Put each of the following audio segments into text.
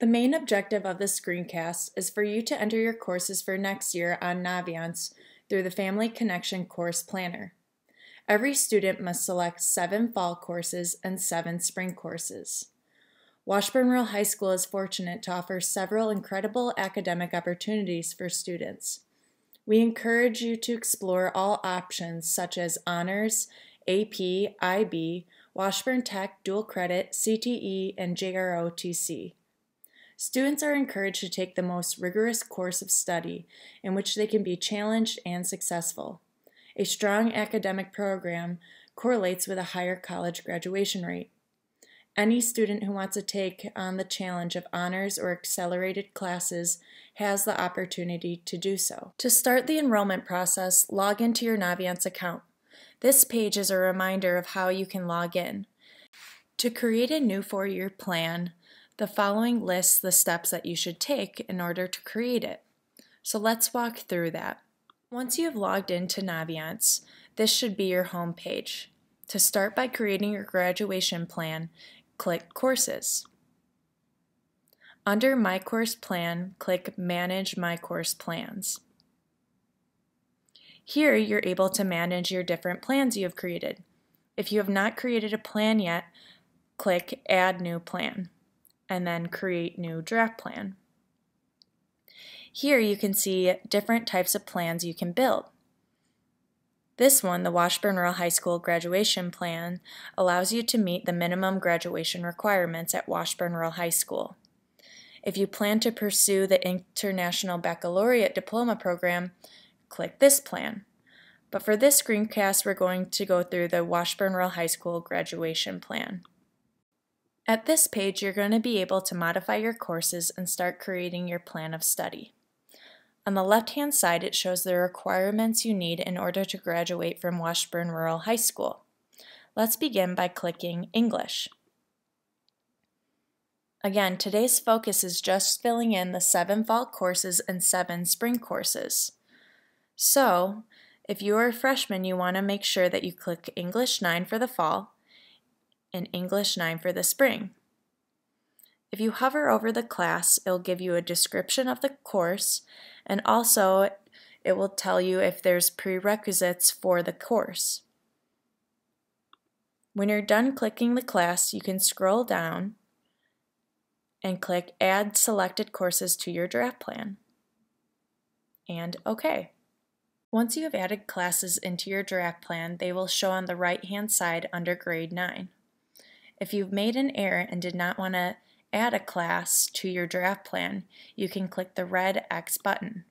The main objective of this screencast is for you to enter your courses for next year on Naviance through the Family Connection Course Planner. Every student must select 7 fall courses and 7 spring courses. Washburn Rural High School is fortunate to offer several incredible academic opportunities for students. We encourage you to explore all options such as Honors, AP, IB, Washburn Tech, Dual Credit, CTE, and JROTC. Students are encouraged to take the most rigorous course of study in which they can be challenged and successful. A strong academic program correlates with a higher college graduation rate. Any student who wants to take on the challenge of honors or accelerated classes has the opportunity to do so. To start the enrollment process, log into your Naviance account. This page is a reminder of how you can log in. To create a new 4-year plan, the following lists the steps that you should take in order to create it. So let's walk through that. Once you have logged into Naviance, this should be your home page. To start by creating your graduation plan, click Courses. Under My Course Plan, click Manage My Course Plans. Here, you're able to manage your different plans you have created. If you have not created a plan yet, click Add New Plan, and then Create New Draft Plan. Here, you can see different types of plans you can build. This one, the Washburn Rural High School graduation plan, allows you to meet the minimum graduation requirements at Washburn Rural High School. If you plan to pursue the International Baccalaureate Diploma Program, click this plan. But for this screencast, we're going to go through the Washburn Rural High School graduation plan. At this page, you're going to be able to modify your courses and start creating your plan of study. On the left-hand side, it shows the requirements you need in order to graduate from Washburn Rural High School. Let's begin by clicking English. Again, today's focus is just filling in the 7 fall courses and 7 spring courses. So, if you are a freshman, you want to make sure that you click English 9 for the fall and English 9 for the spring. If you hover over the class, it'll give you a description of the course, and also it will tell you if there's prerequisites for the course. When you're done clicking the class, you can scroll down and click Add Selected Courses to your draft plan, and OK. Once you have added classes into your draft plan, they will show on the right-hand side under Grade 9. If you've made an error and did not want to add a class to your draft plan, you can click the red X button,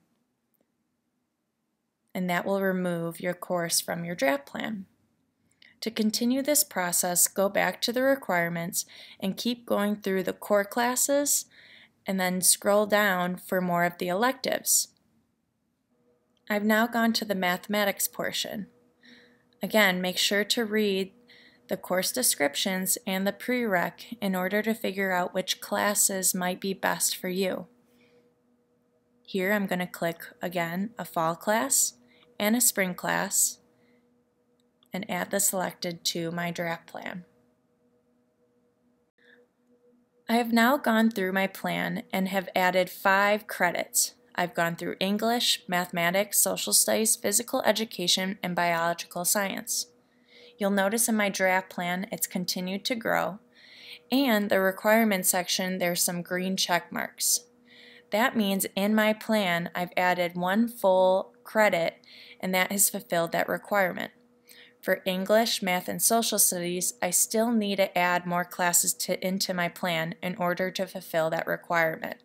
and that will remove your course from your draft plan. To continue this process, go back to the requirements and keep going through the core classes, and then scroll down for more of the electives. I've now gone to the mathematics portion. Again, make sure to read the course descriptions and the prereq in order to figure out which classes might be best for you. Here I'm going to click again a fall class and a spring class and add the selected to my draft plan. I have now gone through my plan and have added 5 credits. I've gone through English, mathematics, social studies, physical education, and biological science. You'll notice in my draft plan it's continued to grow, and the requirements section there's some green check marks. That means in my plan I've added 1 full credit, and that has fulfilled that requirement. For English, math, and social studies, I still need to add more classes into my plan in order to fulfill that requirement.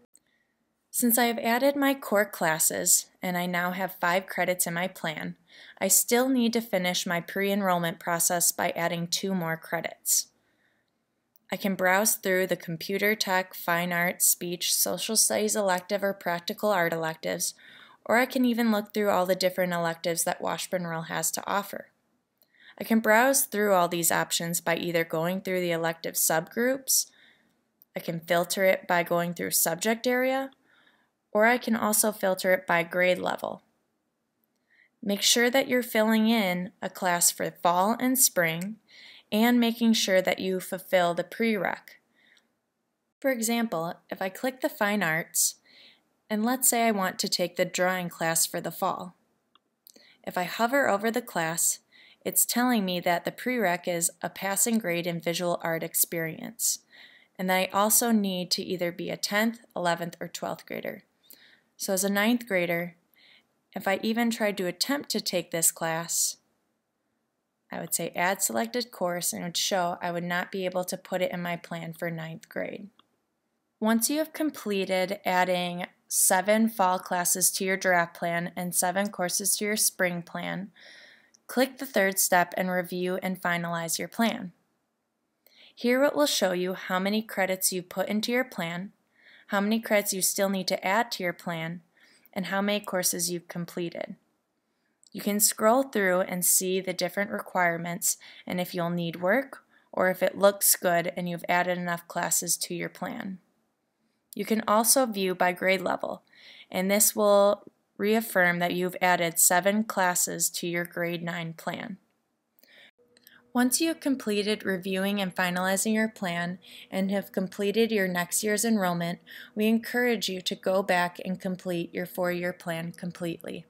Since I have added my core classes, and I now have 5 credits in my plan, I still need to finish my pre-enrollment process by adding 2 more credits. I can browse through the computer tech, fine arts, speech, social studies elective or practical art electives, or I can even look through all the different electives that Washburn Rural has to offer. I can browse through all these options by either going through the elective subgroups, I can filter it by going through subject area, or I can also filter it by grade level. Make sure that you're filling in a class for fall and spring and making sure that you fulfill the prereq. For example, if I click the Fine Arts, and let's say I want to take the drawing class for the fall. If I hover over the class, it's telling me that the prereq is a passing grade in visual art experience, and that I also need to either be a 10th, 11th, or 12th grader. So as a 9th grader, if I even tried to attempt to take this class, I would say add selected course, and it would show I would not be able to put it in my plan for 9th grade. Once you have completed adding 7 fall classes to your draft plan and 7 courses to your spring plan, click the third step and review and finalize your plan. Here it will show you how many credits you put into your plan, how many credits you still need to add to your plan, and how many courses you've completed. You can scroll through and see the different requirements and if you'll need work or if it looks good and you've added enough classes to your plan. You can also view by grade level, and this will reaffirm that you've added 7 classes to your grade 9 plan. Once you have completed reviewing and finalizing your plan and have completed your next year's enrollment, we encourage you to go back and complete your 4-year plan completely.